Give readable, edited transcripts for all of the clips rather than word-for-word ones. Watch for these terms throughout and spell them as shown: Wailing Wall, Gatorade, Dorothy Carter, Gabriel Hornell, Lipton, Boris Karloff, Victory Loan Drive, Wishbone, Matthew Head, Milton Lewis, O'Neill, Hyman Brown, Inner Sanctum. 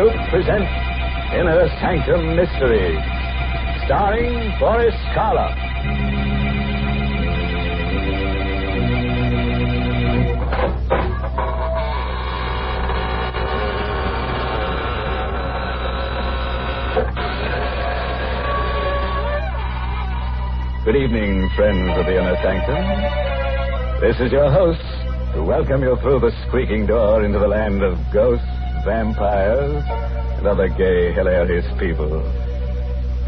Soup presents Inner Sanctum Mysteries, starring Boris Karloff. Good evening, friends of the Inner Sanctum. This is your host to welcome you through the squeaking door into the land of ghosts, vampires, and other gay, hilarious people.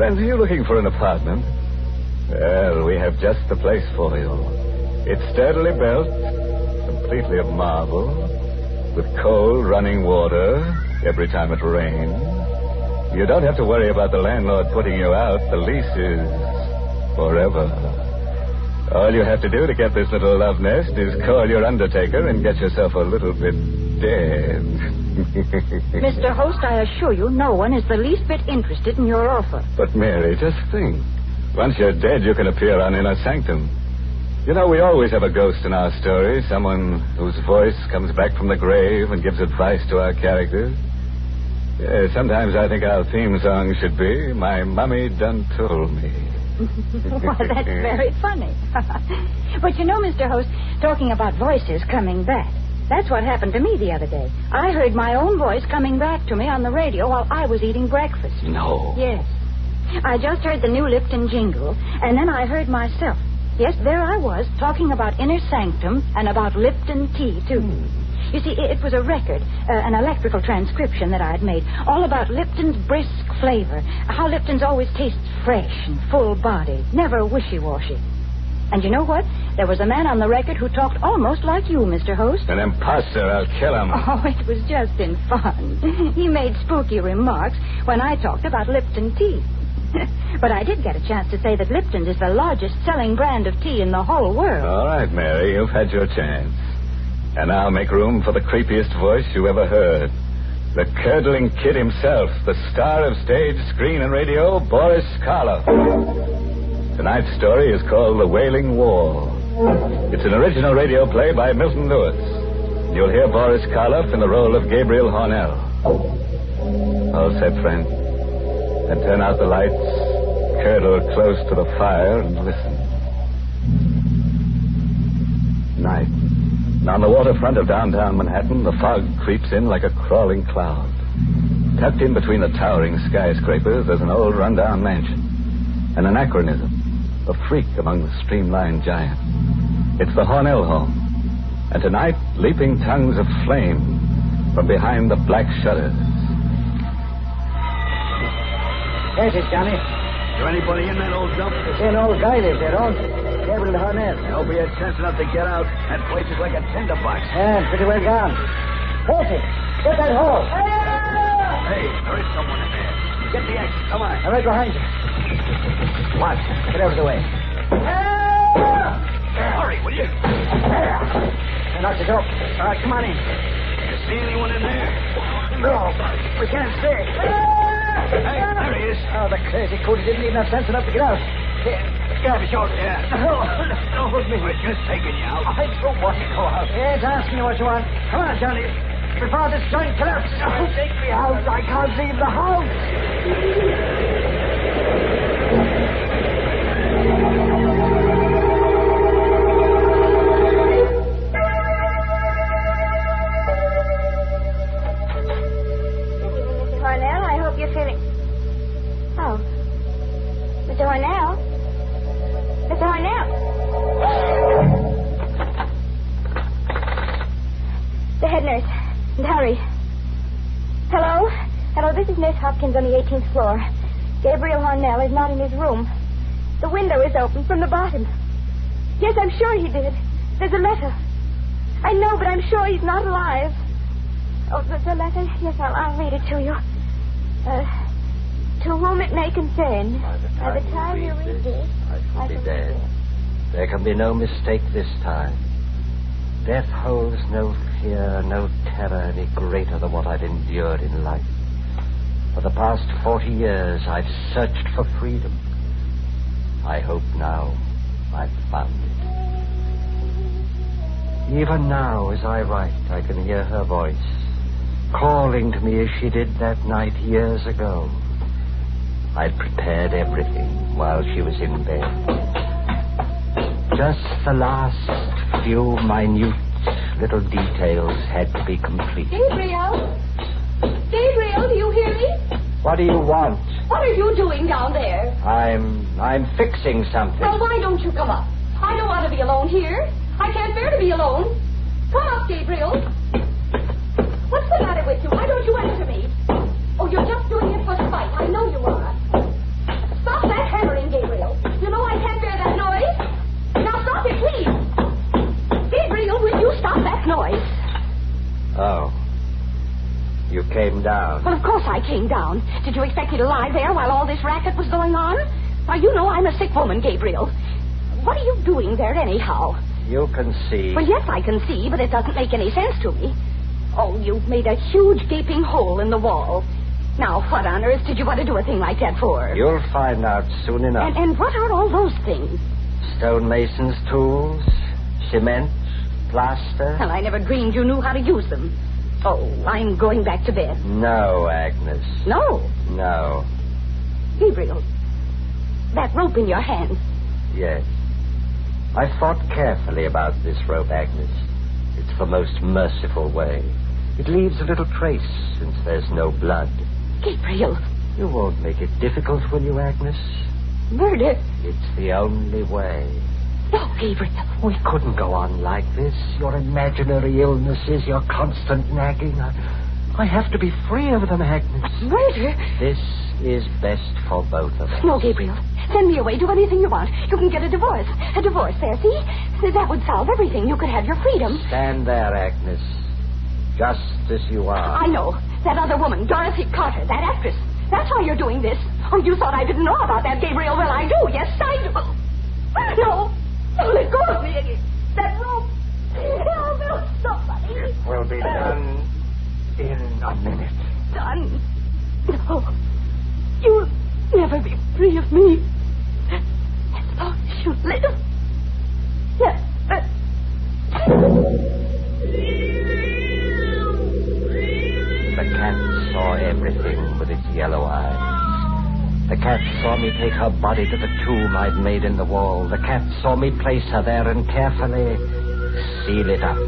Friends, are you looking for an apartment? Well, we have just the place for you. It's sturdily built, completely of marble, with cold running water every time it rains. You don't have to worry about the landlord putting you out. The lease is forever. All you have to do to get this little love nest is call your undertaker and get yourself a little bit dead. Mr. Host, I assure you no one is the least bit interested in your offer. But, Mary, just think. Once you're dead, you can appear on Inner Sanctum. You know, we always have a ghost in our story, someone whose voice comes back from the grave and gives advice to our characters. Yeah, sometimes I think our theme song should be My Mummy Done Told Me. Well, that's very funny. But you know, Mr. Host, talking about voices coming back, that's what happened to me the other day. I heard my own voice coming back to me on the radio while I was eating breakfast. No. Yes. I just heard the new Lipton jingle, and then I heard myself. Yes, there I was, talking about Inner Sanctum and about Lipton tea, too. You see, it was a record, an electrical transcription that I had made, all about Lipton's brisk flavor, how Lipton's always tastes fresh and full-bodied, never wishy-washy. And you know what? There was a man on the record who talked almost like you, Mr. Host. An imposter. I'll kill him. Oh, it was just in fun. He made spooky remarks when I talked about Lipton tea. But I did get a chance to say that Lipton is the largest-selling brand of tea in the whole world. All right, Mary, you've had your chance. And now make room for the creepiest voice you ever heard. The curdling kid himself, the star of stage, screen, and radio, Boris Karloff. Tonight's story is called The Wailing Wall. It's an original radio play by Milton Lewis. You'll hear Boris Karloff in the role of Gabriel Hornell. All set, friend. Then turn out the lights, curdle close to the fire, and listen. Night. And on the waterfront of downtown Manhattan, the fog creeps in like a crawling cloud. Tucked in between the towering skyscrapers, there's an old rundown mansion. An anachronism. A freak among the streamlined giants. It's the Hornell home. And tonight, leaping tongues of flame from behind the black shutters. There's it, Johnny. Is there anybody in that old dump? It's an old guy there, Gerald. Gabriel Hornell. I hope he had sense enough to get out. That place is like a tinderbox. Yeah, pretty well gone. There's it. Get that hole. Hey, there is someone in there. Get the axe. Come on. I'm right behind you. Watch. Get out of the way. Hurry, will you? Knock the door. All right, come on in. You see anyone in there? No, we can't see. Hey, there he is. Oh, the crazy coot didn't even have sense enough to get out. Get off your shoulder. Don't hold me. We're just taking you out. I don't want to go out. Yes, ask me what you want. Come on, Johnny. Before this joint collapses, take me out. I can't leave the house. Hornell, I hope you're feeling... Oh. Mr. Hornell? Mr. Hornell? The head nurse. Harry. Hello? Hello, this is Nurse Hopkins on the 18th floor. Gabriel Hornell is not in his room. The window is open from the bottom. Yes, I'm sure he did. There's a letter. I know, but I'm sure he's not alive. Oh, the letter? Yes, I'll read it to you. To whom it may concern. By the time you read this, I shall be dead. There can be no mistake this time. Death holds no fear, no terror any greater than what I've endured in life. For the past 40 years, I've searched for freedom. I hope now I've found it. Even now, as I write, I can hear her voice. calling to me as she did that night years ago. I'd prepared everything while she was in bed. Just the last few minute little details had to be complete. Gabriel? Gabriel, do you hear me? What do you want? What are you doing down there? I'm fixing something. Well, why don't you come up? I don't want to be alone here. I can't bear to be alone. Come up, Gabriel. What's the matter with you? Why don't you answer me? Oh, you're just doing it for spite. I know you are. Stop that hammering, Gabriel. You know I can't bear that noise. Now stop it, please. Gabriel, will you stop that noise? Oh. You came down. Well, of course I came down. Did you expect me to lie there while all this racket was going on? Why, you know I'm a sick woman, Gabriel. What are you doing there, anyhow? You can see. Well, yes, I can see, but it doesn't make any sense to me. Oh, you've made a huge gaping hole in the wall. Now, what on earth did you want to do a thing like that for? You'll find out soon enough. And what are all those things? Stonemason's tools, cement, plaster. Well, I never dreamed you knew how to use them. Oh, I'm going back to bed. No, Agnes. No? No. Gabriel, that rope in your hand. Yes. I thought carefully about this rope, Agnes. It's the most merciful way. It leaves a little trace, since there's no blood. Gabriel. You won't make it difficult, will you, Agnes? Murder. It's the only way. No, Gabriel. We couldn't go on like this. Your imaginary illnesses, your constant nagging. I have to be free of them, Agnes. Murder? This is best for both of us. No, Gabriel. Send me away. Do anything you want. You can get a divorce. A divorce there, see? That would solve everything. You could have your freedom. Stand there, Agnes. Just as you are. I know. That other woman, Dorothy Carter, that actress. That's why you're doing this. Oh, you thought I didn't know about that, Gabriel. Well, I do. Yes, I do. No. Don't let go of me again. That rope. Oh, no, somebody. It will be done in a minute. Done? No. You'll never be free of me. As long as you live. Yes. The cat saw everything with its yellow eyes. The cat saw me take her body to the tomb I'd made in the wall. The cat saw me place her there and carefully seal it up.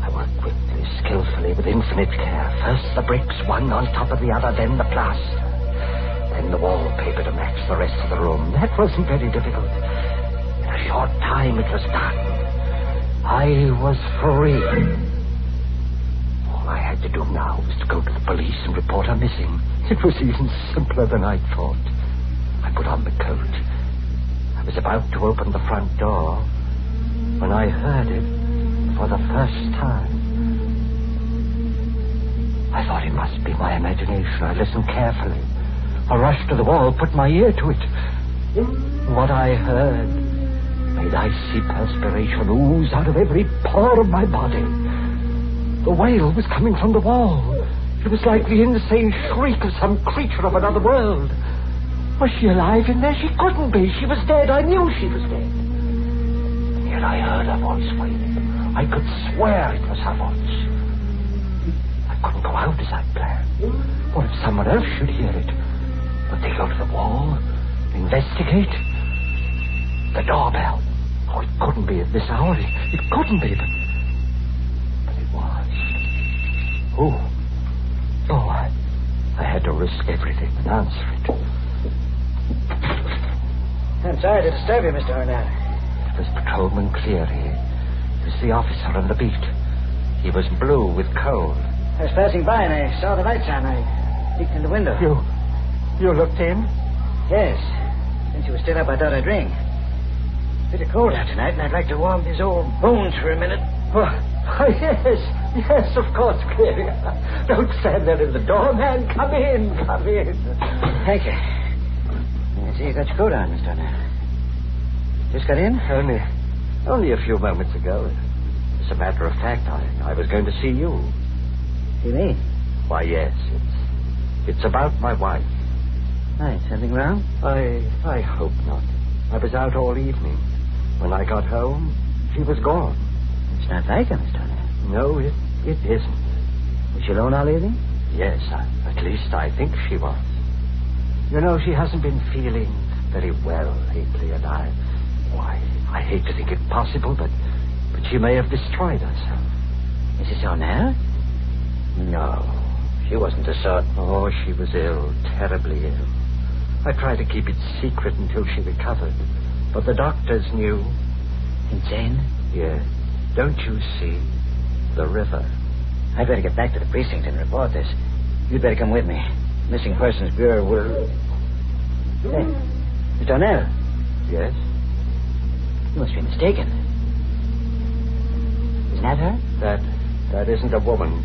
I worked quickly, skillfully, with infinite care. First the bricks, one on top of the other, then the plaster. Then the wallpaper to match the rest of the room. That wasn't very difficult. In a short time, it was done. I was free. All I had to do now was to go to the police and report her missing. It was even simpler than I thought. I put on the coat. I was about to open the front door when I heard it for the first time. I thought it must be my imagination. I listened carefully. I rushed to the wall, put my ear to it. What I heard made icy perspiration ooze out of every pore of my body. The wail was coming from the wall. It was like the insane shriek of some creature of another world. Was she alive in there? She couldn't be. She was dead. I knew she was dead. And yet I heard her voice wailing. I could swear it was her voice. I couldn't go out as I planned. What if someone else should hear it? Would they go to the wall? Investigate? The doorbell. Oh, it couldn't be at this hour. It couldn't be, but it was. Who? Oh, I had to risk everything and answer it. I'm sorry to disturb you, Mr. Hornell. It was Patrolman Cleary. He was the officer on the beat. He was blue with cold. I was passing by and I saw the lights on. I peeked in the window. You looked in? Yes. Since you were still up, I thought I'd ring. It's pretty cold out tonight, and I'd like to warm these old bones for a minute. Oh, yes, of course, Cleary. Don't stand there in the door, man. Come in. Thank you. I see you got your coat on, Mr. O'Neill. Just got in? Only a few moments ago. As a matter of fact, I was going to see you. See me? Why, yes. It's about my wife. Right. Something wrong? I hope not. I was out all evening. When I got home, she was gone. It's not like her, Mr. O'Neill. No, it isn't. alone, our lady? Yes, at least I think she was. You know, she hasn't been feeling very well lately, and I hate to think it possible, but she may have destroyed herself. Mrs. Hornell? No, she wasn't a sort. Oh, she was ill, terribly ill. I tried to keep it secret until she recovered, but the doctors knew. Insane? Yes. Don't you see? The river. I'd better get back to the precinct and report this. You'd better come with me. Missing Persons Bureau will... Hey, Mr. O'Neill. Yes? You must be mistaken. Isn't that her? That isn't a woman.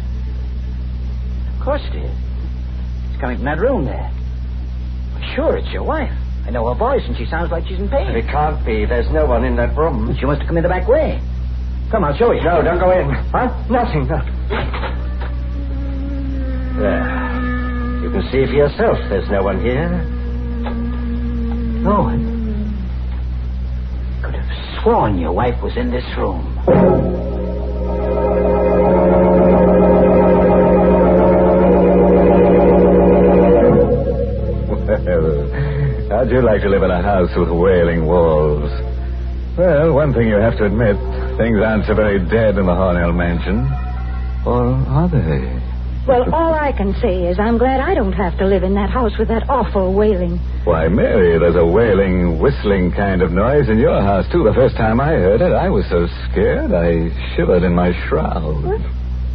Of course it is. She's coming from that room there. Well, sure, it's your wife. I know her voice, and she sounds like she's in pain. It can't be. There's no one in that room. She must have come in the back way. Come, I'll show you. No, don't go in. Huh? Nothing, no. There. You can see for yourself there's no one here. No one? Could have sworn your wife was in this room. Well, how'd you like to live in a house with wailing walls? Well, one thing you have to admit... Things aren't so very dead in the Hornell mansion. Or are they? Well, all I can say is I'm glad I don't have to live in that house with that awful wailing. Why, Mary, there's a wailing, whistling kind of noise in your house, too. The first time I heard it, I was so scared I shivered in my shroud. What?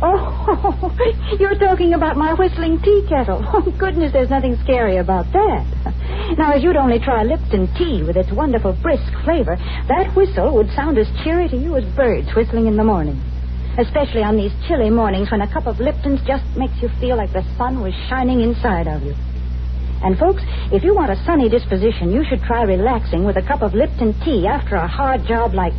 Oh, you're talking about my whistling tea kettle. Oh, goodness, there's nothing scary about that. Now, if you'd only try Lipton tea with its wonderful brisk flavor, that whistle would sound as cheery to you as birds whistling in the morning. Especially on these chilly mornings when a cup of Lipton's just makes you feel like the sun was shining inside of you. And, folks, if you want a sunny disposition, you should try relaxing with a cup of Lipton tea after a hard job like,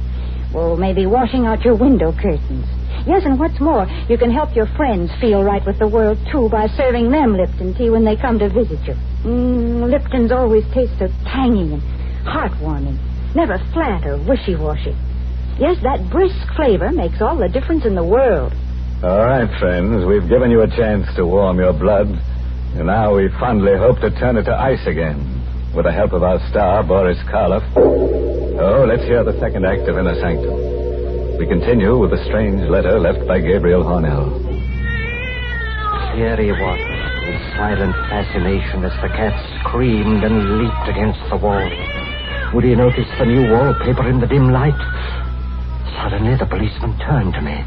well, maybe washing out your window curtains. Yes, and what's more, you can help your friends feel right with the world, too, by serving them Lipton tea when they come to visit you. Lipton's always tastes so tangy and heartwarming, never flat or wishy-washy. Yes, that brisk flavor makes all the difference in the world. All right, friends, we've given you a chance to warm your blood, and now we fondly hope to turn it to ice again with the help of our star, Boris Karloff. Oh, let's hear the second act of Inner Sanctum. We continue with a strange letter left by Gabriel Hornell. Here he was, in silent fascination as the cat screamed and leaped against the wall. Would he notice the new wallpaper in the dim light? Suddenly the policeman turned to me.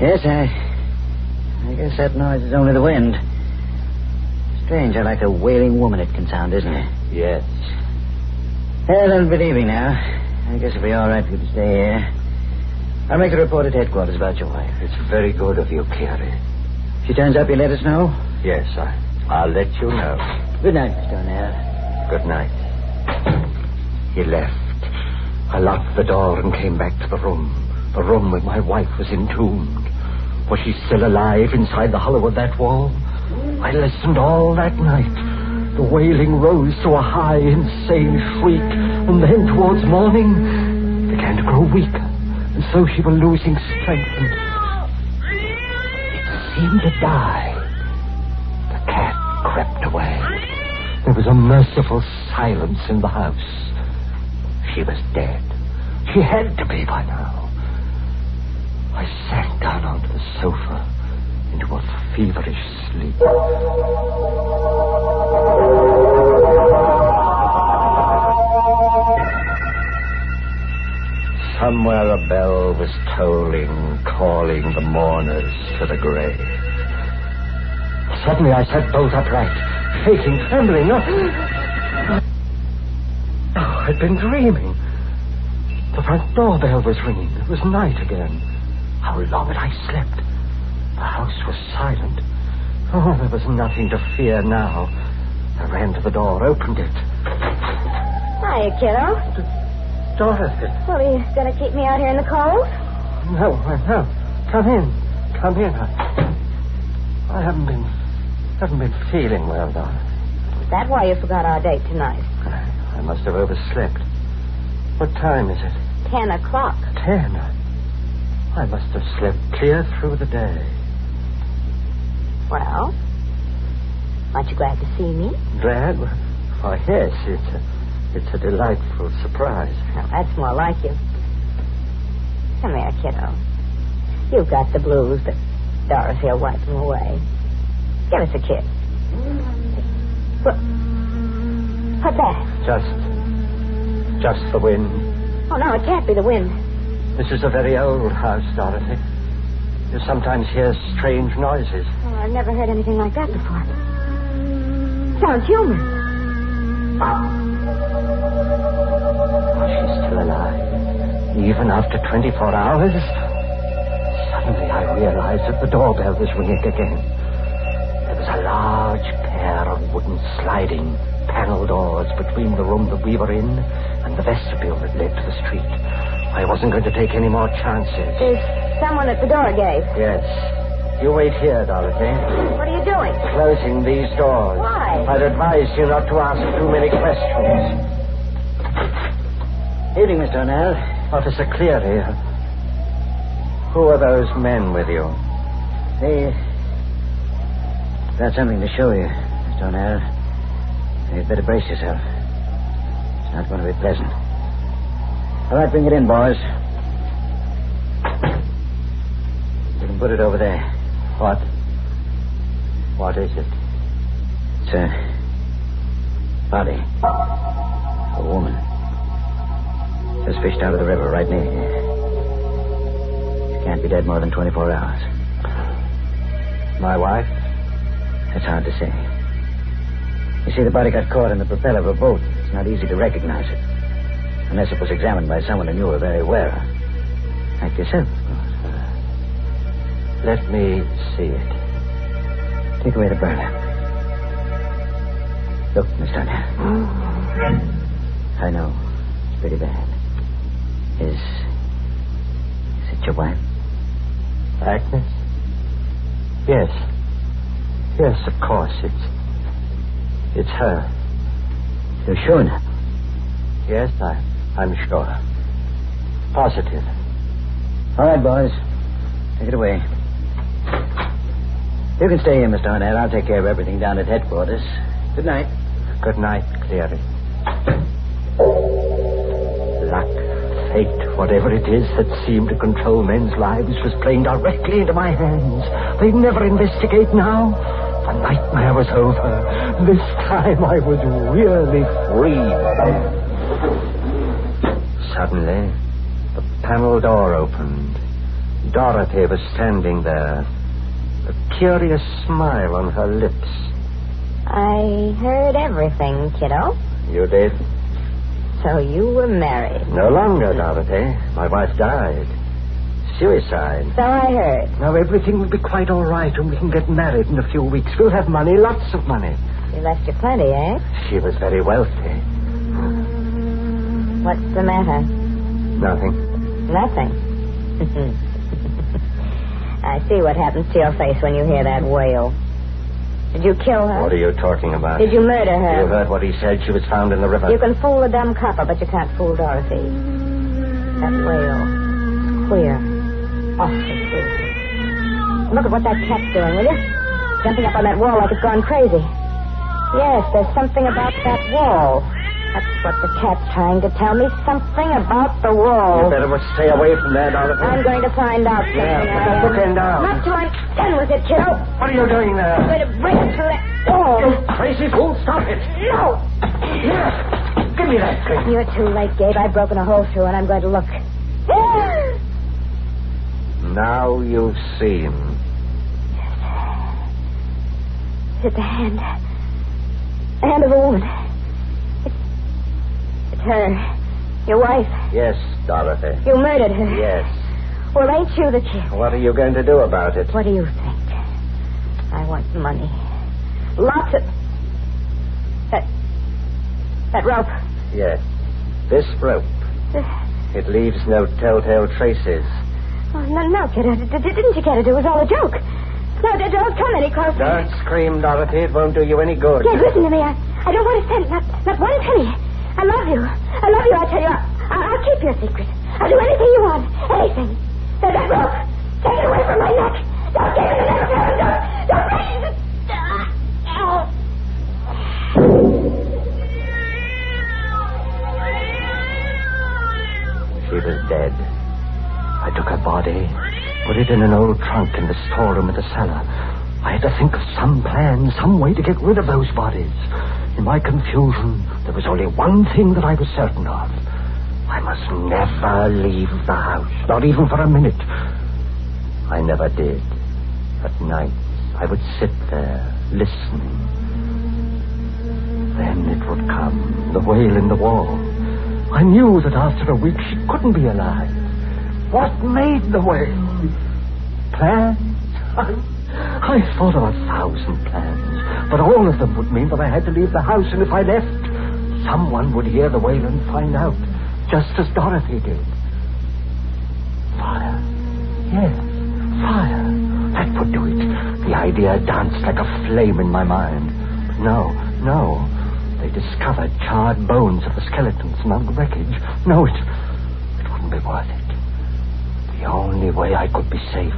Yes, I guess that noise is only the wind. Strange, I like a wailing woman it can sound, isn't it? Yes. Well, don't believe me now. I guess it'll be all right for you to stay here. I'll make a report at headquarters about your wife. It's very good of you, Carrie. If she turns up, you'll let us know? Yes, I'll let you know. Good night, Mr. O'Neill. Good night. He left. I locked the door and came back to the room. The room where my wife was entombed. Was she still alive inside the hollow of that wall? I listened all that night. The wailing rose to a high, insane shriek, and then towards morning, it began to grow weaker. And so she was losing strength and it seemed to die. The cat crept away. There was a merciful silence in the house. She was dead. She had to be by now. I sank down onto the sofa into a feverish sleep. Somewhere a bell was tolling, calling the mourners to the grave. Suddenly I sat bolt upright, shaking, trembling. Oh, I'd been dreaming. The front doorbell was ringing. It was night again. How long had I slept? The house was silent. Oh, there was nothing to fear now. I ran to the door, opened it. Hiya, kiddo. Dorothy. Well, are you going to keep me out here in the cold? No. Come in. I haven't been feeling well, Dorothy. Is that why you forgot our date tonight? I must have overslept. What time is it? 10:00. 10? I must have slept clear through the day. Well, aren't you glad to see me? Glad? Why, yes, it's a delightful surprise. Well, that's more like you. Come here, kiddo. You've got the blues, but Dorothy will wipe them away. Give us a kiss. Well, what's that? Just the wind. Oh, no, it can't be the wind. This is a very old house, Dorothy. You sometimes hear strange noises. Oh, I've never heard anything like that before. It sounds human. Oh, she's still alive. Even after 24 hours? Suddenly I realized that the doorbell was ringing again. There was a large pair of wooden sliding panel doors between the room that we were in and the vestibule that led to the street. I wasn't going to take any more chances. There's someone at the door, Gabe. Yes. You wait here, Dorothy. What are you doing? Closing these doors. Why? I'd advise you not to ask too many questions. Evening, Mr. O'Neill. Officer Cleary. Who are those men with you? They've got something to show you, Mr. O'Neill. You'd better brace yourself. It's not going to be pleasant. All right, bring it in, boys. Put it over there. What? What is it? It's a body. A woman. Just fished out of the river right near here. She can't be dead more than 24 hours. My wife? It's hard to say. You see, the body got caught in the propeller of a boat. It's not easy to recognize it. Unless it was examined by someone who knew her very well. Like yourself. Let me see it. Take away the burner. Look, Miss Dunham. Oh. I know. It's pretty bad. Is it your wife? Agnes? Yes. Yes, of course. It's her. You're sure now? Yes, I'm sure. Positive. All right, boys. Take it away. You can stay here, Mr. Hornell. I'll take care of everything down at headquarters. Good night. Good night, Cleary. Luck, fate, whatever it is that seemed to control men's lives was playing directly into my hands. They'd never investigate now. The nightmare was over. This time I was really free. Suddenly, the panel door opened. Dorothy was standing there. A curious smile on her lips. I heard everything, kiddo. You did? So you were married. No longer, Dorothy. My wife died. Suicide. So I heard. Now everything will be quite all right and we can get married in a few weeks. We'll have money, lots of money. She left you plenty, eh? She was very wealthy. What's the matter? Nothing. Nothing? I see what happens to your face when you hear that wail. Did you kill her? What are you talking about? Did you murder her? You heard what he said. She was found in the river. You can fool the dumb copper, but you can't fool Dorothy. That wail. It's queer. Awfully queer. Look at what that cat's doing, will you? Jumping up on that wall like it's gone crazy. Yes, there's something about that wall. That's what the cat's trying to tell me. Something about the wall. You better stay away from there, Dorothy. I'm going to find out. Yeah, put that book in down. Not till I'm done with it, kiddo. What are you doing there? I'm going to break it through that wall. You crazy fool, stop it. No. Yes. Give me that thing. You're too late, Gabe. I've broken a hole through and I'm going to look. Now you've seen. Yes. It's the hand. The hand of a woman. Her. Your wife. Yes, Dorothy. You murdered her. Yes. Well, ain't you the kid? What are you going to do about it? What do you think? I want money. Lots of... That rope. Yes. This rope. It leaves no telltale traces. Oh, no, kid. Didn't you get it? It was all a joke. No, don't come any closer. Don't scream, Dorothy. It won't do you any good. Kid, listen to me. I don't want a cent. Not one penny. I love you. I love you, I tell you. I'll keep your secret. I'll do anything you want. Anything. That rope. Take it away from my neck. Don't give it to that. She was dead. I took her body, put it in an old trunk in the storeroom at the cellar. I had to think of some plan, some way to get rid of those bodies. In my confusion, there was only one thing that I was certain of. I must never leave the house, not even for a minute. I never did. At night, I would sit there, listening. Then it would come, the wail in the wall. I knew that after a week she couldn't be alive. What made the wail? Plans? I thought of 1,000 plans, but all of them would mean that I had to leave the house, and if I left, someone would hear the wail and find out, just as Dorothy did. Fire. Yes, fire. That would do it. The idea danced like a flame in my mind. No. They discovered charred bones of the skeletons among the wreckage. No, it wouldn't be worth it. The only way I could be safe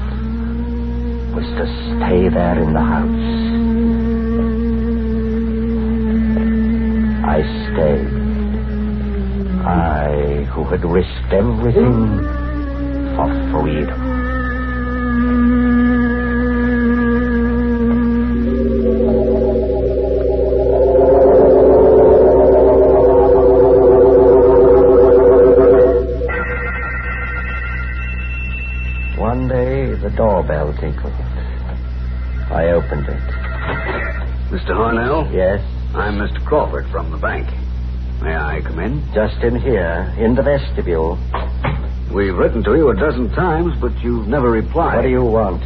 was to stay there in the house. I stayed. I, who had risked everything for freedom. One day, the doorbell tinkled. I opened it. Mr. Hornell? Yes? I'm Mr. Crawford from the bank. May I come in? Just in here, in the vestibule. We've written to you a dozen times, but you've never replied. What do you want?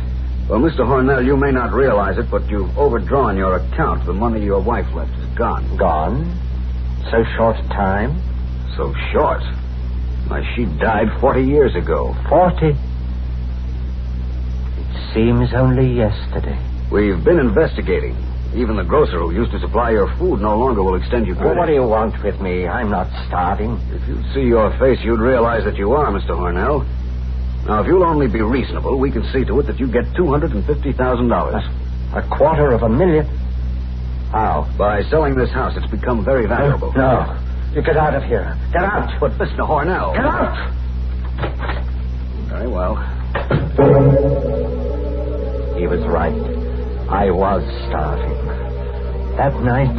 Well, Mr. Hornell, you may not realize it, but you've overdrawn your account. The money your wife left is gone. Gone? So short a time? So short? Why, she died 40 years ago. 40? It seems only yesterday. We've been investigating. Even the grocer who used to supply your food no longer will extend you credit. Well, what do you want with me? I'm not starving. If you'd see your face, you'd realize that you are, Mr. Hornell. Now, if you'll only be reasonable, we can see to it that you get $250,000. $250,000? How? By selling this house. It's become very valuable. No. You get out of here. Get out. But Mr. Hornell... Get out! Very well. He was right. I was starving. That night,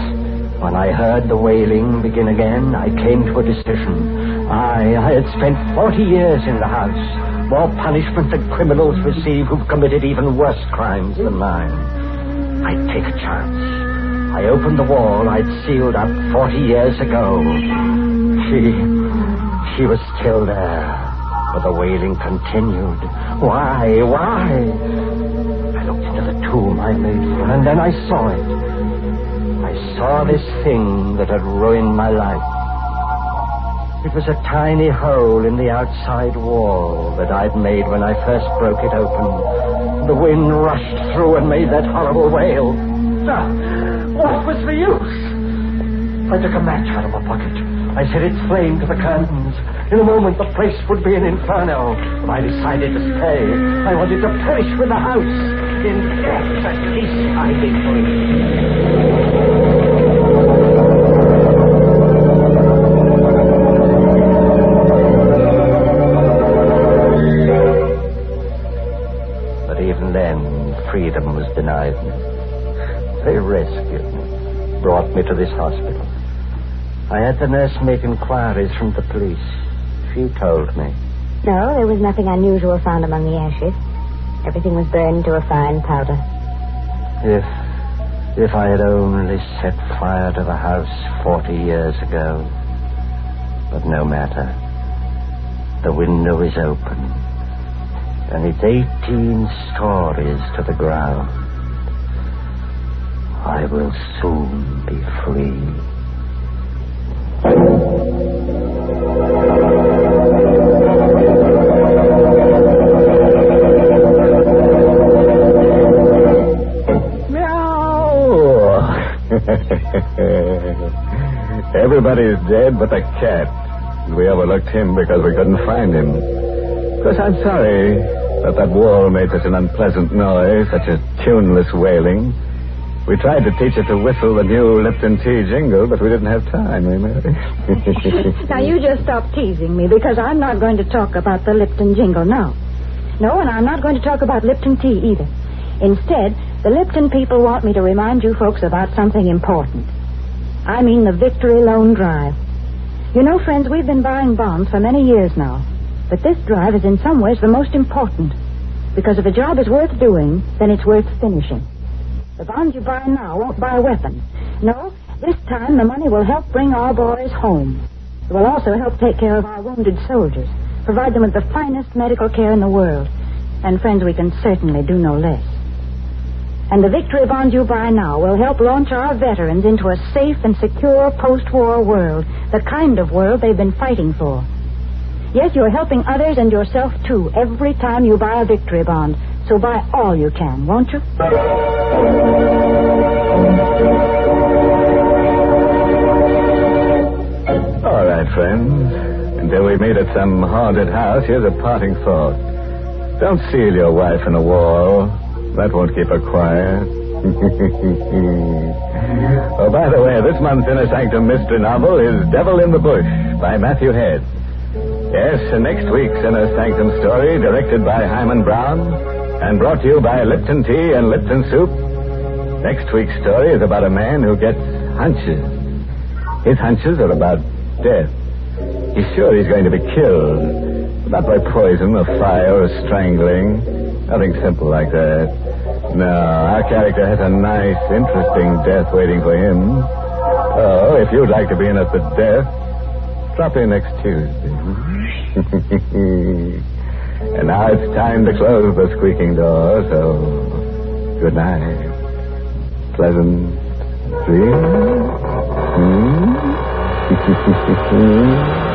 when I heard the wailing begin again, I came to a decision. I had spent 40 years in the house. More punishment than criminals receive who've committed even worse crimes than mine. I'd take a chance. I opened the wall I'd sealed up 40 years ago. She was still there, but the wailing continued. Why? The tomb I made for, and then I saw it. I saw this thing that had ruined my life. It was a tiny hole in the outside wall that I'd made when I first broke it open. The wind rushed through and made that horrible wail. What was the use? I took a match out of my pocket. I set its flame to the curtains. In a moment, the place would be an inferno. But I decided to stay. I wanted to perish with the house. In death, at least I did for you. But even then, freedom was denied me. They rescued me, brought me to this hospital. I had the nurse make inquiries from the police. She told me. No, there was nothing unusual found among the ashes. Everything was burned to a fine powder. If I had only set fire to the house 40 years ago. But no matter. The window is open. And it's 18 stories to the ground. I will soon be free. Everybody's dead but the cat. We overlooked him because we couldn't find him. Because I'm sorry, But that wall made such an unpleasant noise, such a tuneless wailing. We tried to teach her to whistle the new Lipton tea jingle, but we didn't have time, eh, Mary? Now, you just stop teasing me, because I'm not going to talk about the Lipton jingle now. No, and I'm not going to talk about Lipton tea either. Instead, the Lipton people want me to remind you folks about something important. I mean the Victory Loan Drive. You know, friends, we've been buying bonds for many years now. But this drive is in some ways the most important. Because if a job is worth doing, then it's worth finishing. The bonds you buy now won't buy weapons. No, this time the money will help bring our boys home. It will also help take care of our wounded soldiers, provide them with the finest medical care in the world. And, friends, we can certainly do no less. And the victory bonds you buy now will help launch our veterans into a safe and secure post-war world, the kind of world they've been fighting for. Yes, you're helping others and yourself, too, every time you buy a victory bond. So buy all you can, won't you? All right, friends. Until we meet at some haunted house, here's a parting thought. Don't seal your wife in a wall. That won't keep her quiet. Oh, by the way, this month's Inner Sanctum mystery novel is Devil in the Bush by Matthew Head. Yes, and next week's Inner Sanctum story, directed by Hyman Brown and brought to you by Lipton Tea and Lipton Soup. Next week's story is about a man who gets hunches. His hunches are about death. He's sure he's going to be killed. Not by poison or fire or strangling. Nothing simple like that. No, our character has a nice, interesting death waiting for him. Oh, if you'd like to be in at the death, drop in next Tuesday. And now it's time to close the squeaking door, so good night. Pleasant dreams. Hmm?